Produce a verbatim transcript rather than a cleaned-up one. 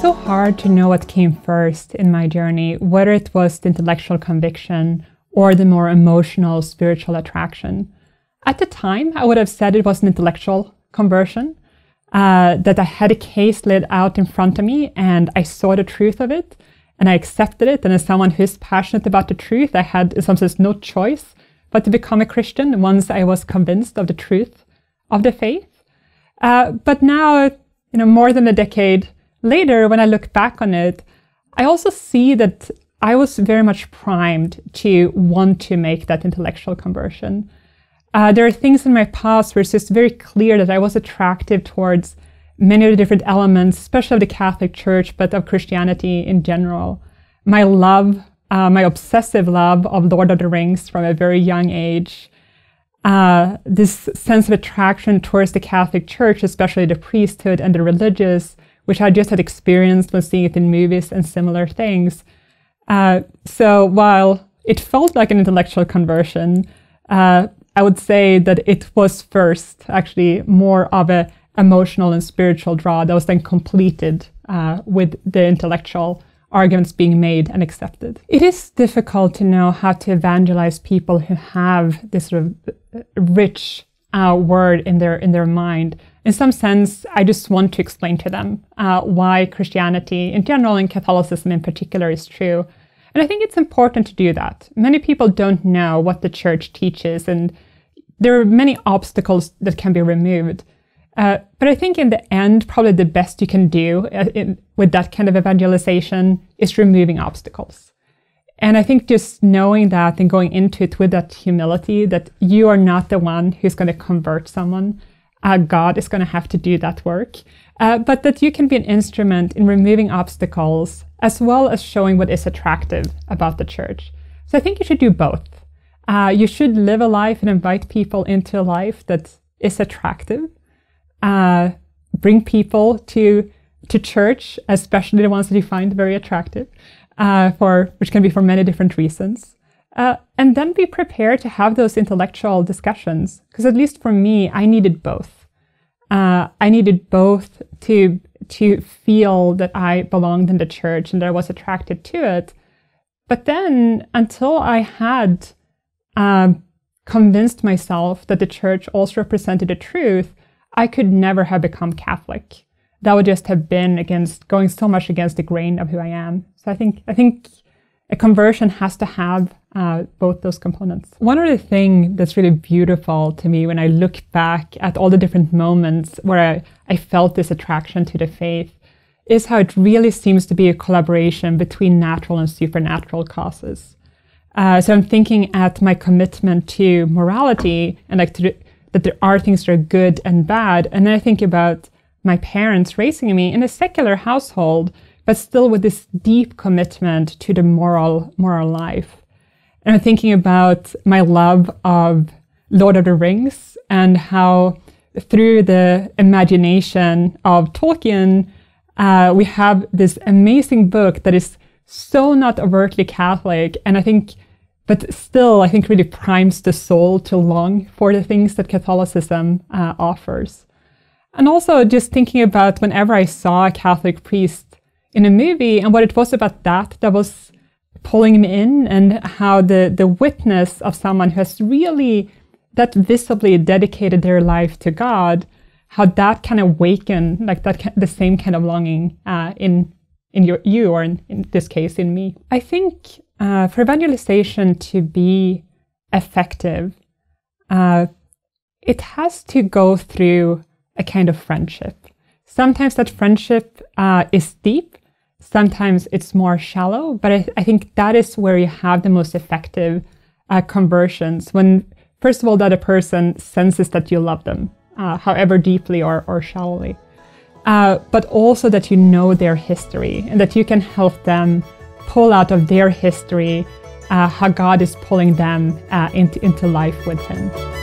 so hard to know what came first in my journey, whether it was the intellectual conviction or the more emotional spiritual attraction. At the time, I would have said it was an intellectual conversion, uh, that I had a case laid out in front of me and I saw the truth of it and I accepted it. And as someone who's passionate about the truth, I had, in some sense, no choice but to become a Christian once I was convinced of the truth of the faith. Uh, but now, you know, more than a decade later, when I look back on it, I also see that I was very much primed to want to make that intellectual conversion. Uh, there are things in my past where it's just very clear that I was attractive towards many of the different elements, especially of the Catholic Church, but of Christianity in general. My love, uh, my obsessive love of Lord of the Rings from a very young age, uh, this sense of attraction towards the Catholic Church, especially the priesthood and the religious, which I just had experienced when seeing it in movies and similar things. Uh, so while it felt like an intellectual conversion, uh, I would say that it was first actually more of an emotional and spiritual draw that was then completed uh, with the intellectual arguments being made and accepted. It is difficult to know how to evangelize people who have this sort of rich uh, word in their, in their mind. In some sense, I just want to explain to them uh, why Christianity in general and Catholicism in particular is true. And I think it's important to do that. Many people don't know what the church teaches, and there are many obstacles that can be removed. Uh, but I think in the end, probably the best you can do uh, in, with that kind of evangelization is removing obstacles. And I think just knowing that and going into it with that humility that you are not the one who's going to convert someone. Uh, God is going to have to do that work, uh, but that you can be an instrument in removing obstacles as well as showing what is attractive about the church. So I think you should do both. Uh, you should live a life and invite people into a life that is attractive. Uh, bring people to to church, especially the ones that you find very attractive, uh, for which can be for many different reasons. Uh, and then be prepared to have those intellectual discussions, because at least for me, I needed both. Uh, I needed both to, to feel that I belonged in the church and that I was attracted to it. But then until I had uh, convinced myself that the church also represented the truth, I could never have become Catholic. That would just have been against going so much against the grain of who I am. So I think, I think a conversion has to have Uh, both those components. One other thing that's really beautiful to me when I look back at all the different moments where I, I felt this attraction to the faith is how it really seems to be a collaboration between natural and supernatural causes. Uh, so I'm thinking at my commitment to morality and like to, that there are things that are good and bad. And then I think about my parents raising me in a secular household, but still with this deep commitment to the moral, moral life. And I'm thinking about my love of Lord of the Rings and how through the imagination of Tolkien, uh, we have this amazing book that is so not overtly Catholic. And I think, but still, I think really primes the soul to long for the things that Catholicism uh, offers. And also just thinking about whenever I saw a Catholic priest in a movie and what it was about that that was pulling me in, and how the, the witness of someone who has really that visibly dedicated their life to God, how that can awaken like that the same kind of longing uh, in in your, you, or in, in this case, in me. I think uh, for evangelization to be effective, uh, it has to go through a kind of friendship. Sometimes that friendship uh, is deep. Sometimes it's more shallow, but I, th I think that is where you have the most effective uh, conversions. When, first of all, the other person senses that you love them, uh, however deeply or, or shallowly, uh, but also that you know their history and that you can help them pull out of their history uh, how God is pulling them uh, into, into life with Him.